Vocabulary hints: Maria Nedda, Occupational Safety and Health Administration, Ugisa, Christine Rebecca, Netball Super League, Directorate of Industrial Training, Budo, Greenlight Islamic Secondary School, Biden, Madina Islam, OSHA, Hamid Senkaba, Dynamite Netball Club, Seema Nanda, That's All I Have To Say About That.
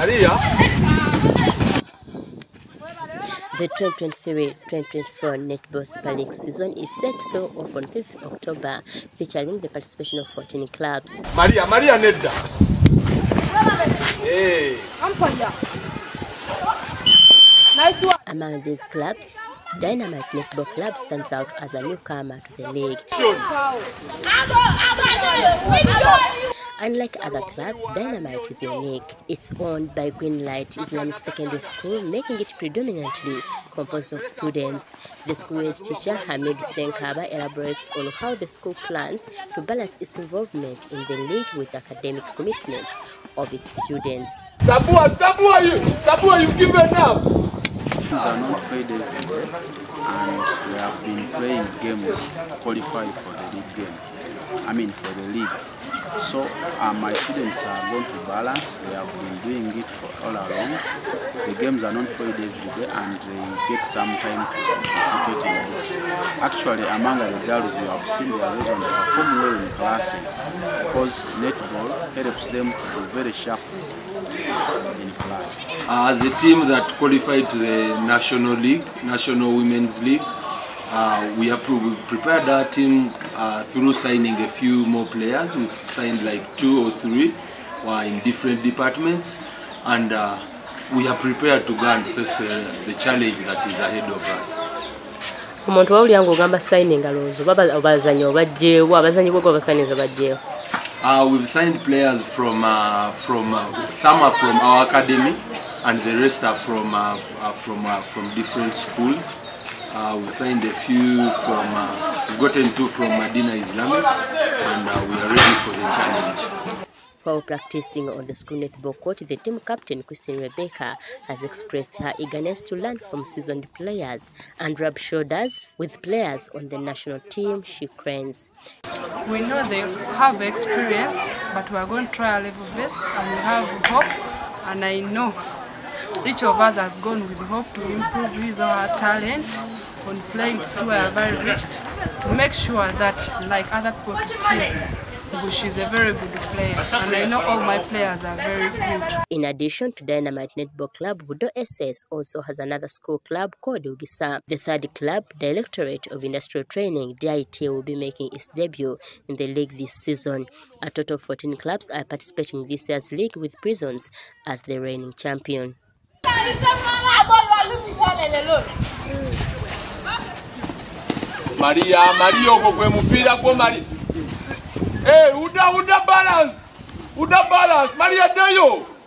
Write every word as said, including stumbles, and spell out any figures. The twenty twenty-three twenty twenty-four Netball Super League season is set to go off on fifth of October, featuring the participation of fourteen clubs. Maria, Maria Nedda. Hey. Nice one. Among these clubs, Dynamite Netball Club stands out as a newcomer to the league. Unlike other clubs, Dynamite is unique. It's owned by Greenlight Islamic Secondary School, making it predominantly composed of students. The school head teacher, Hamid Senkaba, elaborates on how the school plans to balance its involvement in the league with academic commitments of its students. Sabua, Sabua, you, Sabua, you've given up! Are not played everywhere, and we have been playing games qualified for the league game. I mean for the league. So uh, my students are going to balance. They have been doing it for all along. The games are not played every day, and they get some time to participate in those. Actually, among the girls, we have seen their reason to perform well in classes because netball helps them to be very sharp. As a team that qualified to the National League, National Women's League, uh, we have prepared our team uh, through signing a few more players. We've signed like two or three uh, in different departments, and uh, we are prepared to go and face the, the challenge that is ahead of us. Uh, we've signed players from uh, from uh, some are from our academy, and the rest are from uh, are from uh, from different schools. Uh, we've signed a few from uh, we've gotten two from Madina Islam, and uh, we are ready for the challenge. While practicing on the school netball court, the team captain Christine Rebecca has expressed her eagerness to learn from seasoned players and rub shoulders with players on the national team she trains. We know they have experience, but we are going to try our level best, and we have hope. And I know each of us has gone with hope to improve his or her talent on playing to see where we have reached, to make sure that, like other people, to see. She's a very good player, and I know all my players are very good. In addition to Dynamite Netball Club, Budo S S also has another school club called Ugisa. The third club, Directorate of Industrial Training, D I T, will be making its debut in the league this season. A total of fourteen clubs are participating in this year's league, with Prisons as the reigning champion. Maria, Maria, Hey, Uda, Uda balance! Uda balance! Maria Dayo!